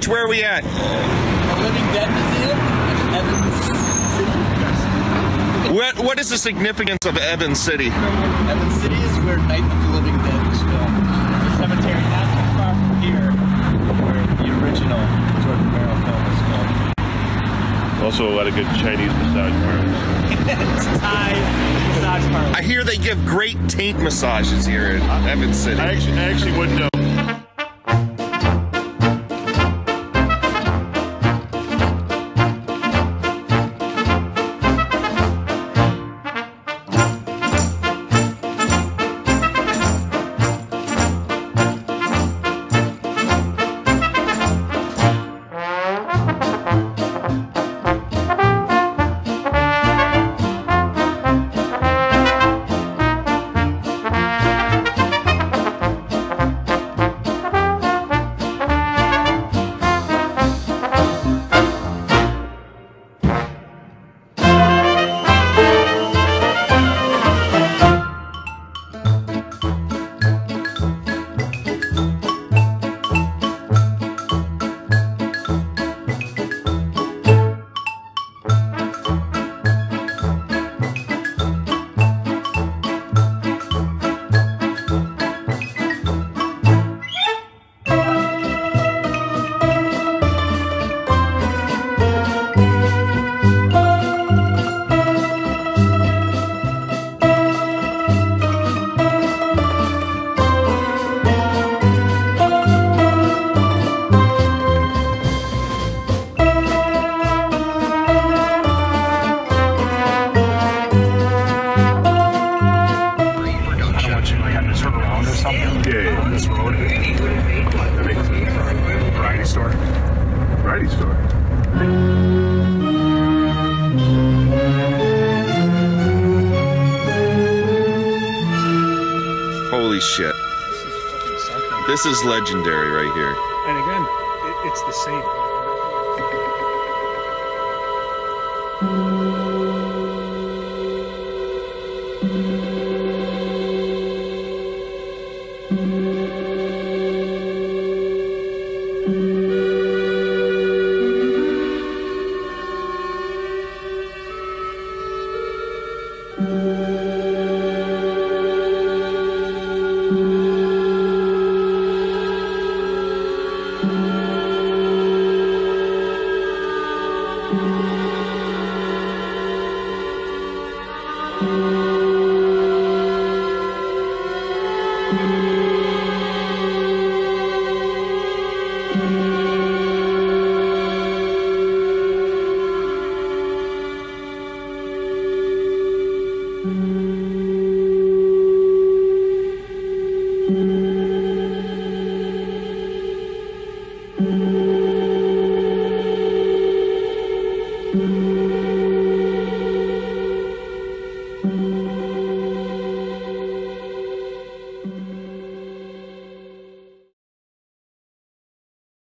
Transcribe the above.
Rich, where are we at? The Living Dead Museum in Evans City. What is the significance of Evans City? Evans City is where Night of the Living Dead was filmed. It's a cemetery not too far from here where the original George Romero film was filmed. Also a lot of good Chinese massage parlors. Thai massage parlors. I hear they give great taint massages here in Evans City. I actually wouldn't know. Holy shit. This is legendary right here. And again, it's the same.